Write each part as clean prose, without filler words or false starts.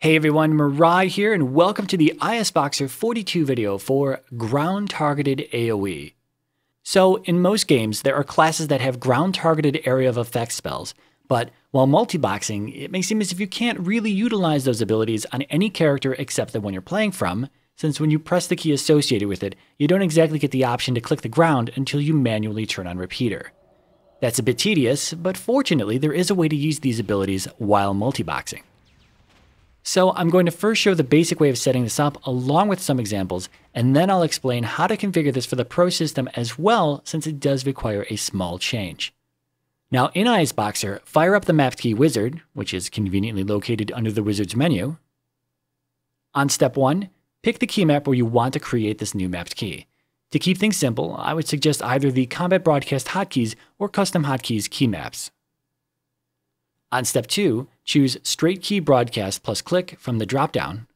Hey everyone, Mirai here, and welcome to the ISBoxer 42 video for ground-targeted AoE. So, in most games, there are classes that have ground-targeted area of effect spells, but while multiboxing, it may seem as if you can't really utilize those abilities on any character except the one you're playing from, since when you press the key associated with it, you don't exactly get the option to click the ground until you manually turn on Repeater. That's a bit tedious, but fortunately, there is a way to use these abilities while multiboxing. So I'm going to first show the basic way of setting this up along with some examples, and then I'll explain how to configure this for the Pro system as well, since it does require a small change. Now in ISBoxer, fire up the Map Key Wizard, which is conveniently located under the Wizard's menu. On step 1, pick the key map where you want to create this new mapped key. To keep things simple, I would suggest either the Combat Broadcast Hotkeys or Custom Hotkeys key maps. On step 2, choose Straight Key Broadcast plus click from the drop-down.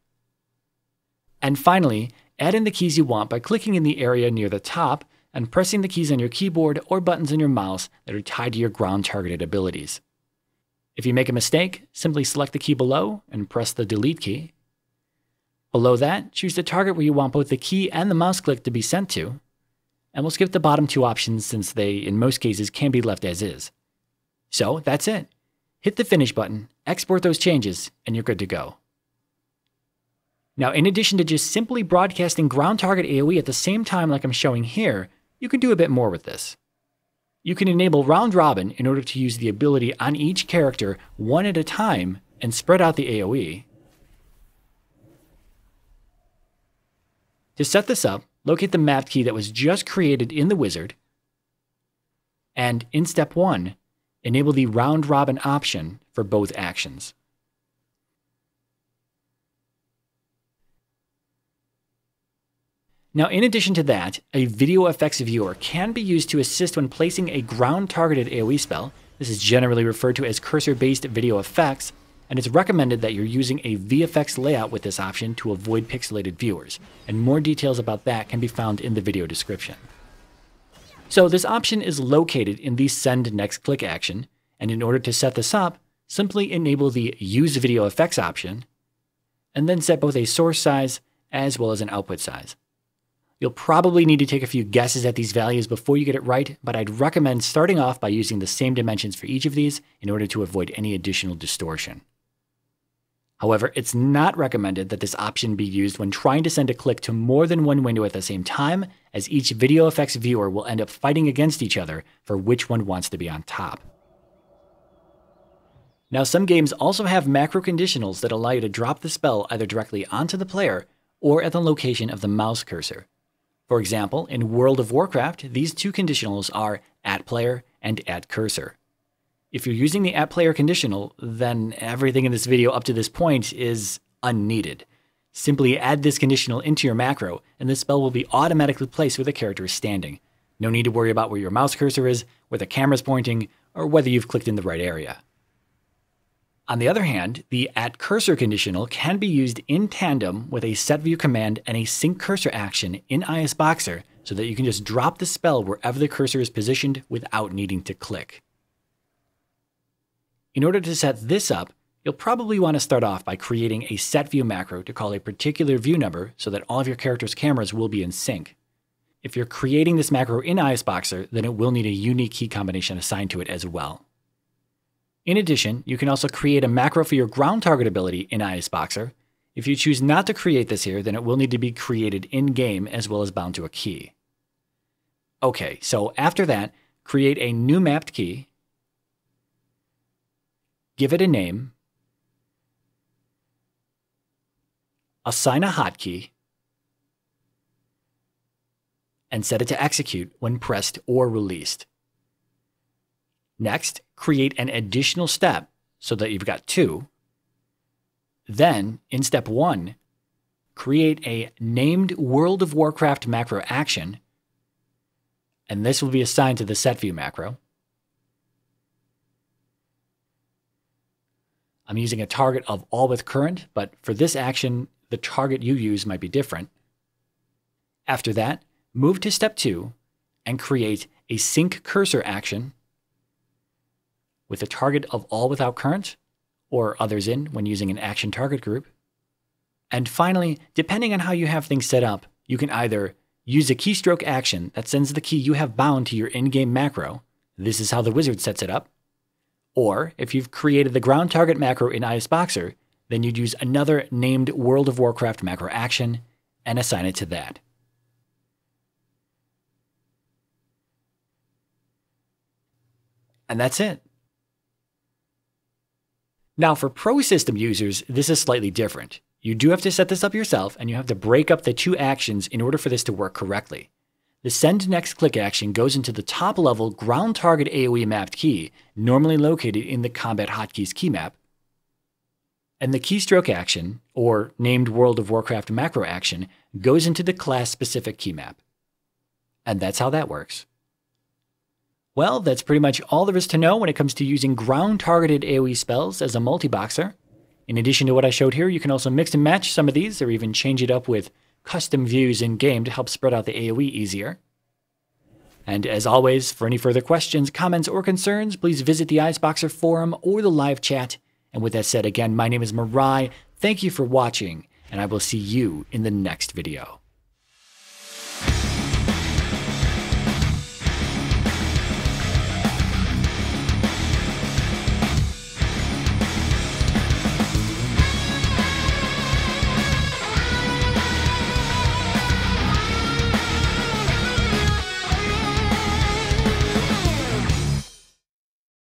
And finally, add in the keys you want by clicking in the area near the top and pressing the keys on your keyboard or buttons on your mouse that are tied to your ground-targeted abilities. If you make a mistake, simply select the key below and press the Delete key. Below that, choose the target where you want both the key and the mouse click to be sent to, and we'll skip the bottom two options since they, in most cases, can be left as is. So that's it. Hit the Finish button, export those changes, and you're good to go. Now, in addition to just simply broadcasting ground target AoE at the same time like I'm showing here, you can do a bit more with this. You can enable round robin in order to use the ability on each character one at a time and spread out the AoE. To set this up, locate the mapped key that was just created in the wizard, and in step 1, enable the round robin option for both actions. Now, in addition to that, a video effects viewer can be used to assist when placing a ground targeted AoE spell. This is generally referred to as cursor-based video effects, and it's recommended that you're using a VFX layout with this option to avoid pixelated viewers, and more details about that can be found in the video description. So this option is located in the Send Next Click action, and in order to set this up, simply enable the Use Video Effects option, and then set both a source size as well as an output size. You'll probably need to take a few guesses at these values before you get it right, but I'd recommend starting off by using the same dimensions for each of these in order to avoid any additional distortion. However, it's not recommended that this option be used when trying to send a click to more than one window at the same time, as each video effects viewer will end up fighting against each other for which one wants to be on top. Now, some games also have macro conditionals that allow you to drop the spell either directly onto the player or at the location of the mouse cursor. For example, in World of Warcraft, these two conditionals are AtPlayer and AtCursor. If you're using the AtPlayer conditional, then everything in this video up to this point is unneeded. Simply add this conditional into your macro, and the spell will be automatically placed where the character is standing. No need to worry about where your mouse cursor is, where the camera's pointing, or whether you've clicked in the right area. On the other hand, the AtCursor conditional can be used in tandem with a SetView command and a SyncCursor action in ISBoxer so that you can just drop the spell wherever the cursor is positioned without needing to click. In order to set this up, you'll probably want to start off by creating a SetView macro to call a particular view number so that all of your character's cameras will be in sync. If you're creating this macro in ISBoxer, then it will need a unique key combination assigned to it as well. In addition, you can also create a macro for your ground target ability in ISBoxer. If you choose not to create this here, then it will need to be created in-game as well as bound to a key. Okay, so after that, create a new mapped key. Give it a name, assign a hotkey, and set it to execute when pressed or released. Next, create an additional step so that you've got two. Then, in step 1, create a named World of Warcraft macro action, and this will be assigned to the SetView macro. I'm using a target of all with current, but for this action, the target you use might be different. After that, move to step 2 and create a SyncCursor action with a target of all without current or others in when using an action target group. And finally, depending on how you have things set up, you can either use a keystroke action that sends the key you have bound to your in-game macro. This is how the wizard sets it up. Or if you've created the ground target macro in ISBoxer, then you'd use another named World of Warcraft macro action and assign it to that. And that's it. Now for pro system users, this is slightly different. You do have to set this up yourself, and you have to break up the two actions in order for this to work correctly. The send next click action goes into the top level ground target AoE mapped key, normally located in the combat hotkeys key map. And the keystroke action, or named World of Warcraft macro action, goes into the class specific key map. And that's how that works. Well, that's pretty much all there is to know when it comes to using ground targeted AoE spells as a multi-boxer. In addition to what I showed here, you can also mix and match some of these, or even change it up with custom views in-game to help spread out the AoE easier. And as always, for any further questions, comments, or concerns, please visit the ISBoxer forum or the live chat. And with that said, again, my name is Mirai, thank you for watching, and I will see you in the next video.